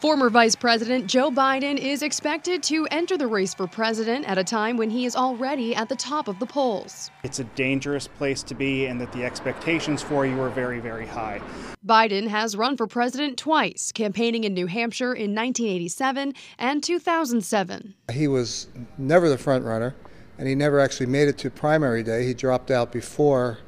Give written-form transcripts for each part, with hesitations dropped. Former Vice President Joe Biden is expected to enter the race for president at a time when he is already at the top of the polls. It's a dangerous place to be, and that the expectations for you are very, very high. Biden has run for president twice, campaigning in New Hampshire in 1987 and 2007. He was never the front runner, and he never actually made it to primary day. He dropped out before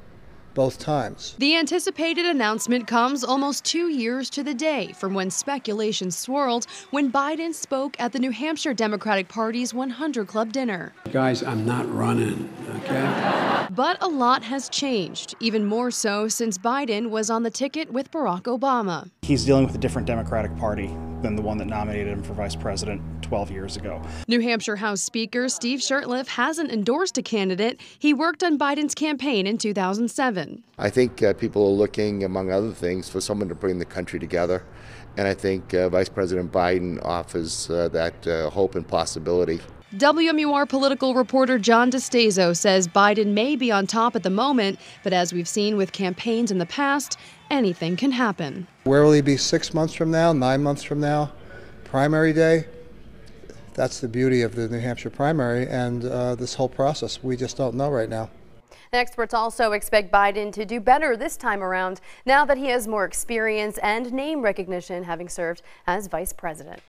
both times. The anticipated announcement comes almost 2 years to the day from when speculation swirled when Biden spoke at the New Hampshire Democratic Party's 100 Club dinner. Guys, I'm not running, okay? But a lot has changed, even more so since Biden was on the ticket with Barack Obama. He's dealing with a different Democratic Party than the one that nominated him for vice president 12 years ago. New Hampshire House Speaker Steve Shurtleff hasn't endorsed a candidate. He worked on Biden's campaign in 2007. I think people are looking, among other things, for someone to bring the country together. And I think Vice President Biden offers that hope and possibility. WMUR political reporter John DeStazo says Biden may be on top at the moment, but as we've seen with campaigns in the past, anything can happen. Where will he be 6 months from now, 9 months from now, primary day? That's the beauty of the New Hampshire primary and this whole process. We just don't know right now. And experts also expect Biden to do better this time around now that he has more experience and name recognition, having served as vice president.